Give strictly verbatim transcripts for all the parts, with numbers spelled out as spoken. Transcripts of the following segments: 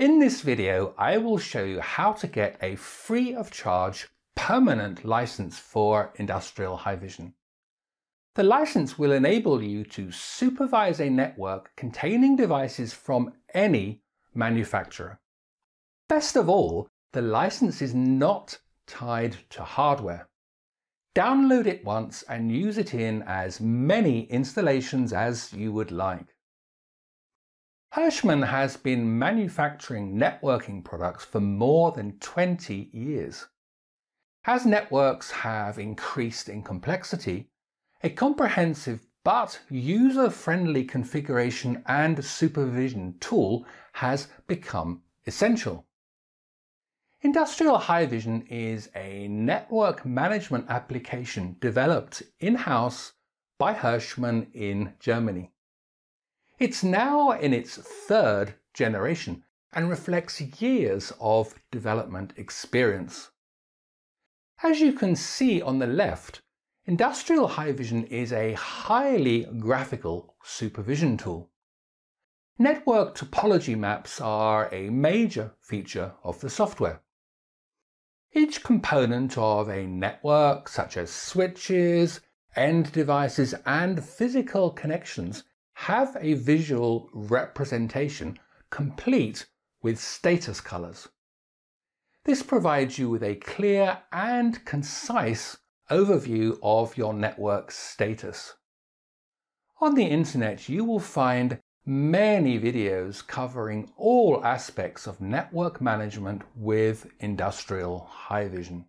In this video, I will show you how to get a free of charge permanent license for Industrial HiVision. The license will enable you to supervise a network containing devices from any manufacturer. Best of all, the license is not tied to hardware. Download it once and use it in as many installations as you would like. Hirschmann has been manufacturing networking products for more than twenty years. As networks have increased in complexity, a comprehensive but user-friendly configuration and supervision tool has become essential. Industrial HiVision is a network management application developed in-house by Hirschmann in Germany. It's now in its third generation and reflects years of development experience. As you can see on the left, Industrial HiVision is a highly graphical supervision tool. Network topology maps are a major feature of the software. Each component of a network, such as switches, end devices, and physical connections, have a visual representation complete with status colors. This provides you with a clear and concise overview of your network's status. On the internet, you will find many videos covering all aspects of network management with Industrial HiVision.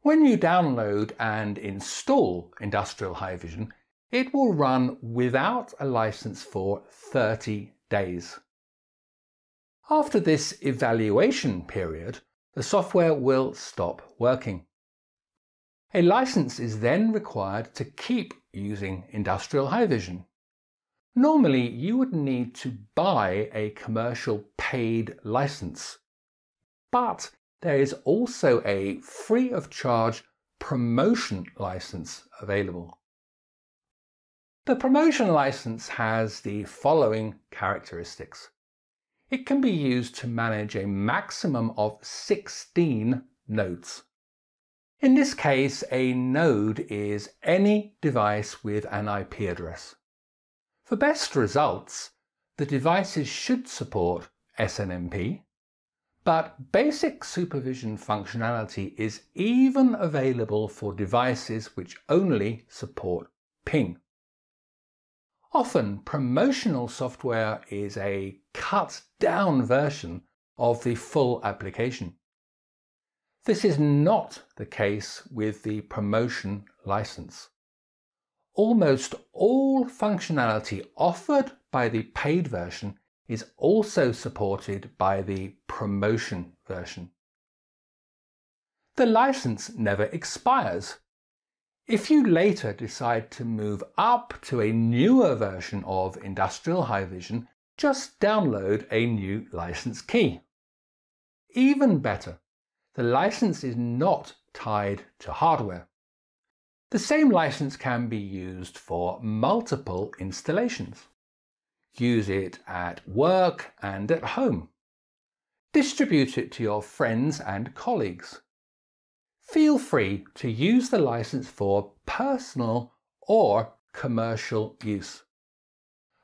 When you download and install Industrial HiVision, it will run without a license for thirty days. After this evaluation period, the software will stop working. A license is then required to keep using Industrial HiVision. Normally, you would need to buy a commercial paid license, but there is also a free of charge promotion license available. The promotion license has the following characteristics. It can be used to manage a maximum of sixteen nodes. In this case, a node is any device with an I P address. For best results, the devices should support S N M P, but basic supervision functionality is even available for devices which only support ping. Often, promotional software is a cut-down version of the full application. This is not the case with the promotion license. Almost all functionality offered by the paid version is also supported by the promotion version. The license never expires. If you later decide to move up to a newer version of Industrial HiVision, just download a new license key. Even better, the license is not tied to hardware. The same license can be used for multiple installations. Use it at work and at home. Distribute it to your friends and colleagues. Feel free to use the license for personal or commercial use.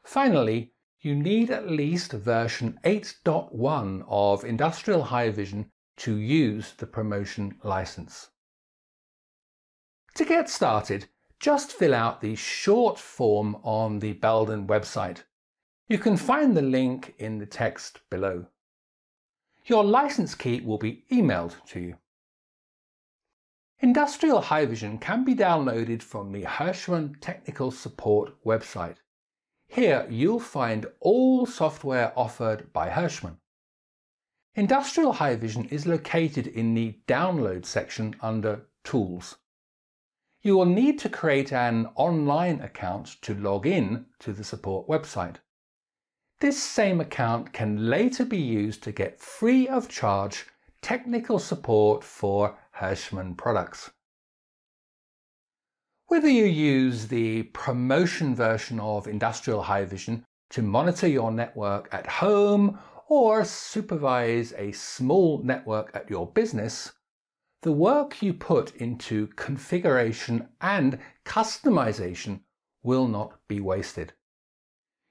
Finally, you need at least version eight point one of Industrial HiVision to use the promotion license. To get started, just fill out the short form on the Belden website. You can find the link in the text below. Your license key will be emailed to you. Industrial HiVision can be downloaded from the Hirschmann Technical Support website. Here you'll find all software offered by Hirschmann. Industrial HiVision is located in the Download section under Tools. You will need to create an online account to log in to the support website. This same account can later be used to get free of charge technical support for Hirschmann products. Whether you use the promotion version of Industrial HiVision to monitor your network at home or supervise a small network at your business, the work you put into configuration and customization will not be wasted.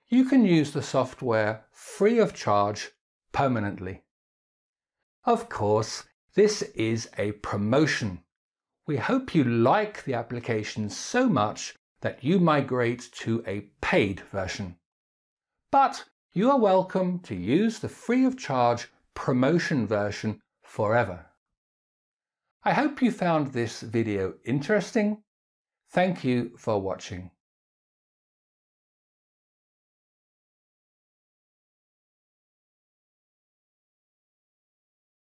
You can use the software free of charge permanently. Of course, this is a promotion. We hope you like the application so much that you migrate to a paid version. But you are welcome to use the free of charge promotion version forever. I hope you found this video interesting. Thank you for watching.